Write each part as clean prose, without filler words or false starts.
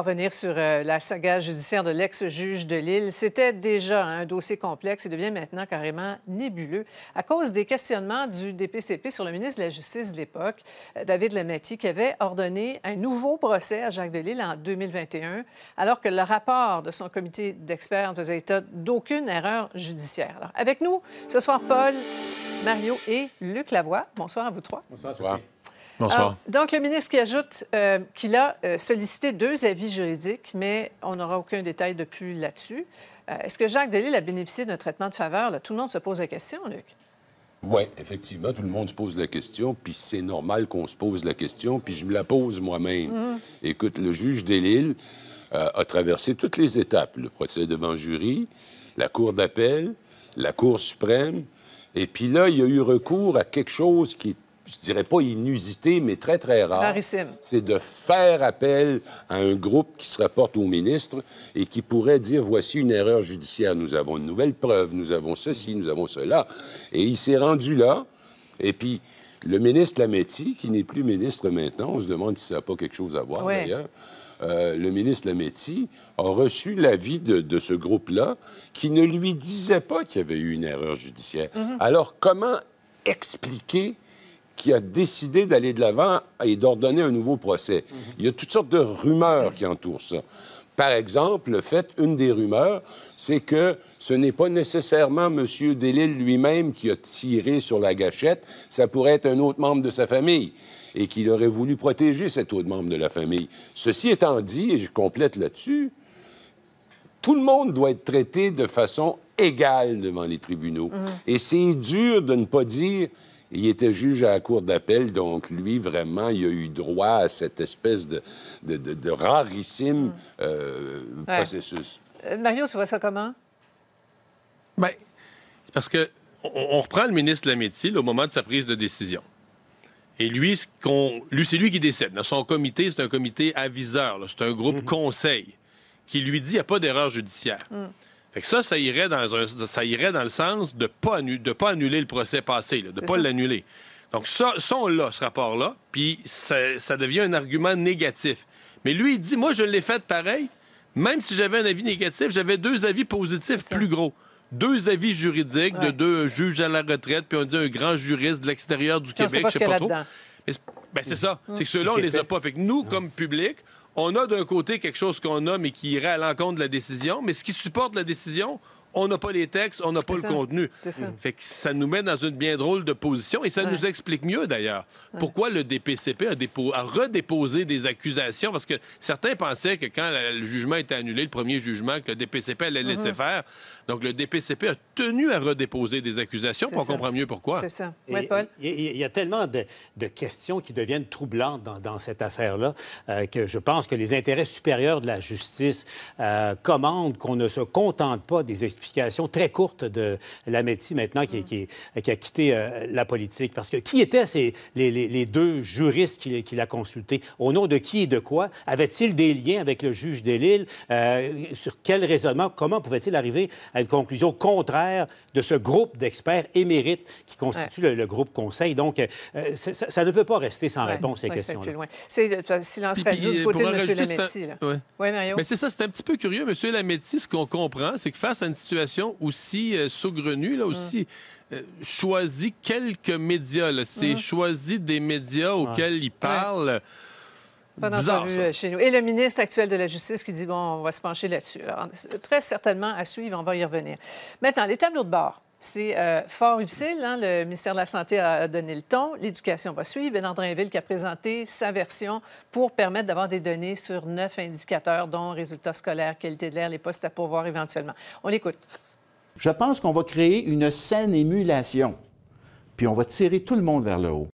revenir sur la saga judiciaire de l'ex-juge Delisle. C'était déjà un dossier complexe et devient maintenant carrément nébuleux à cause des questionnements du DPCP sur le ministre de la Justice de l'époque, David Lametti, qui avait ordonné un nouveau procès à Jacques Delisle en 2021, alors que le rapport de son comité d'experts ne faisait état d'aucune erreur judiciaire. Alors, avec nous ce soir, Paul, Mario et Luc Lavoie. Bonsoir à vous trois. Bonsoir. Sophie. Bonsoir. Alors, donc, le ministre qui ajoute qu'il a sollicité 2 avis juridiques, mais on n'aura aucun détail de plus là-dessus. Est-ce que Jacques Delisle a bénéficié d'un traitement de faveur? Là, tout le monde se pose la question, Luc. Oui, effectivement, tout le monde se pose la question, puis c'est normal qu'on se pose la question, puis je me la pose moi-même. Écoute, le juge Delisle a traversé toutes les étapes. Le procès devant jury, la cour d'appel, la cour suprême, et puis là, il y a eu recours à quelque chose qui est, je dirais pas inusité, mais très, très rare. Rarissime. C'est de faire appel à un groupe qui se rapporte au ministre et qui pourrait dire, voici une erreur judiciaire, nous avons une nouvelle preuve, nous avons ceci, nous avons cela. Et il s'est rendu là, et puis le ministre Lametti, qui n'est plus ministre maintenant, on se demande si ça n'a pas quelque chose à voir, d'ailleurs, le ministre Lametti a reçu l'avis de ce groupe-là qui ne lui disait pas qu'il y avait eu une erreur judiciaire. Alors, comment expliquer qui a décidé d'aller de l'avant et d'ordonner un nouveau procès? Il y a toutes sortes de rumeurs qui entourent ça. Par exemple, le fait, une des rumeurs, c'est que ce n'est pas nécessairement M. Delisle lui-même qui a tiré sur la gâchette, ça pourrait être un autre membre de sa famille et qu'il aurait voulu protéger cet autre membre de la famille. Ceci étant dit, et je complète là-dessus, tout le monde doit être traité de façon égale devant les tribunaux. Et c'est dur de ne pas dire... Il était juge à la cour d'appel, donc lui, vraiment, il a eu droit à cette espèce de rarissime processus. Mario, tu vois ça comment? Bien, c'est parce que on reprend le ministre Lametti là, au moment de sa prise de décision. Et lui, c'est lui qui décide. Dans son comité, c'est un comité aviseur, c'est un groupe conseil qui lui dit qu'il n'y a pas d'erreur judiciaire. Fait que ça, ça irait dans le sens de pas annuler le procès passé, là, de pas l'annuler. Donc ça on l'a, ce rapport-là, puis ça devient un argument négatif. Mais lui, il dit, moi, je l'ai fait pareil, même si j'avais un avis négatif, j'avais 2 avis positifs plus gros. 2 avis juridiques de 2 juges à la retraite, puis on dit un grand juriste de l'extérieur du Québec, je sais pas trop. Mais ben, c'est ça, c'est que ceux-là, on les a pas. Fait que nous, comme public... On a d'un côté quelque chose qu'on a, mais qui irait à l'encontre de la décision. Mais ce qui supporte la décision, on n'a pas les textes, on n'a pas le contenu. Fait que ça nous met dans une bien drôle de position. Et ça nous explique mieux, d'ailleurs, pourquoi le DPCP a redéposé des accusations. Parce que certains pensaient que quand le jugement était annulé, le premier jugement, que le DPCP allait laisser faire. Donc le DPCP a tenu à redéposer des accusations, puis on comprend mieux pourquoi. C'est ça. Oui, Paul? Il y a tellement de questions qui deviennent troublantes dans cette affaire-là que je pense que les intérêts supérieurs de la justice commandent qu'on ne se contente pas des explications très courtes de Lametti, maintenant, qui a quitté la politique. Parce que qui étaient les 2 juristes qu'il a consultés? Au nom de qui et de quoi? Avait-il des liens avec le juge Delisle? Sur quel raisonnement? Comment pouvait-il arriver à une conclusion contraire de ce groupe d'experts émérites qui constitue le groupe conseil? Donc, ça ne peut pas rester sans réponse, ces questions-là. C'est silence radio du côté de M. Lametti. Oui, Mario? Mais c'est ça, c'est un petit peu curieux. M. Lametti, ce qu'on comprend, c'est que face à une situation aussi saugrenue, là, aussi choisit quelques médias. C'est choisit des médias auxquels il parle... Pas d'entrevue chez nous. Et le ministre actuel de la Justice qui dit, bon, on va se pencher là-dessus. Alors, très certainement à suivre, on va y revenir. Maintenant, les tableaux de bord, c'est fort utile. Le ministère de la Santé a donné le ton. L'éducation va suivre. Ben Andréville qui a présenté sa version pour permettre d'avoir des données sur 9 indicateurs, dont résultats scolaires, qualité de l'air, les postes à pourvoir éventuellement. On l'écoute. Je pense qu'on va créer une saine émulation, puis on va tirer tout le monde vers le haut.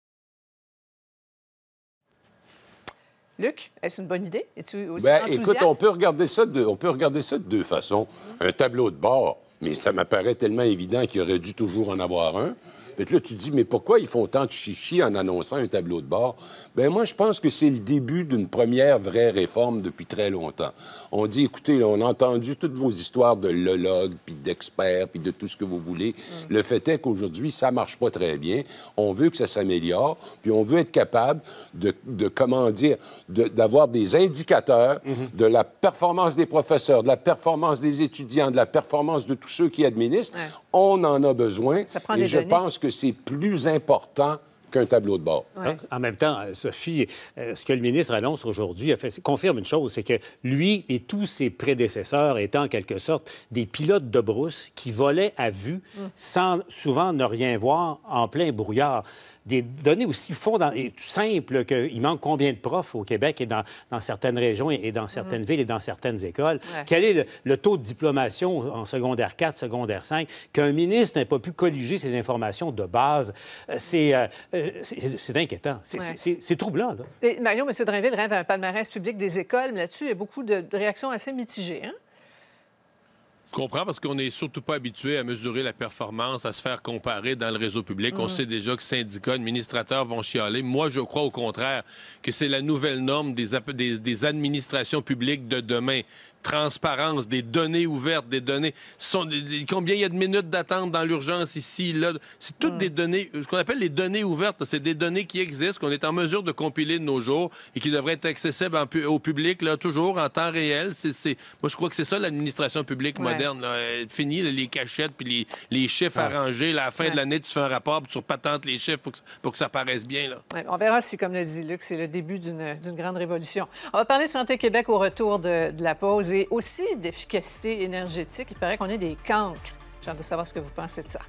Luc, est-ce une bonne idée? Es-tu aussi enthousiaste? Écoute, on peut regarder ça de 2 façons. Un tableau de bord, mais ça m'apparaît tellement évident qu'il aurait dû toujours en avoir un. Fait que là, tu te dis, mais pourquoi ils font tant de chichi en annonçant un tableau de bord? Bien, moi, je pense que c'est le début d'une première vraie réforme depuis très longtemps. On dit, écoutez, là, on a entendu toutes vos histoires de lologues, puis d'experts, puis de tout ce que vous voulez. Le fait est qu'aujourd'hui, ça marche pas très bien. On veut que ça s'améliore, puis on veut être capable de comment dire, d'avoir des indicateurs de la performance des professeurs, de la performance des étudiants, de la performance de tous ceux qui administrent. Ouais. On en a besoin. Ça prend et des je données. Pense que c'est plus important qu'un tableau de bord. Ouais. Hein? En même temps, Sophie, ce que le ministre annonce aujourd'hui confirme une chose, c'est que lui et tous ses prédécesseurs étaient en quelque sorte des pilotes de brousse qui volaient à vue sans souvent ne rien voir en plein brouillard. Des données aussi simples qu'il manque combien de profs au Québec et dans certaines régions et dans certaines villes et dans certaines écoles. Ouais. Quel est le taux de diplomation en secondaire 4, secondaire 5, qu'un ministre n'ait pas pu colliger ces informations de base? C'est inquiétant. C'est troublant. Là. Et Marion, M. Drainville rêve un palmarès public des écoles, mais là-dessus, il y a beaucoup de réactions assez mitigées. Hein? Je comprends, parce qu'on n'est surtout pas habitué à mesurer la performance, à se faire comparer dans le réseau public. On sait déjà que syndicats, administrateurs vont chialer. Moi, je crois au contraire que c'est la nouvelle norme des administrations publiques de demain. Transparence, des données ouvertes, des données... Combien il y a de minutes d'attente dans l'urgence ici, là? C'est toutes des données... Ce qu'on appelle les données ouvertes, c'est des données qui existent, qu'on est en mesure de compiler de nos jours et qui devraient être accessibles au public, là, toujours, en temps réel. Moi, je crois que c'est ça, l'administration publique moderne. Là. Fini, là, les cachettes puis les chiffres arrangés. Là, à la fin de l'année, tu fais un rapport puis tu repatentes les chiffres pour que ça paraisse bien. Là. Ouais, on verra si, comme le dit Luc, c'est le début d'une grande révolution. On va parler Santé Québec au retour de la pause. Et aussi d'efficacité énergétique. Il paraît qu'on est des cancres. J'ai hâte de savoir ce que vous pensez de ça.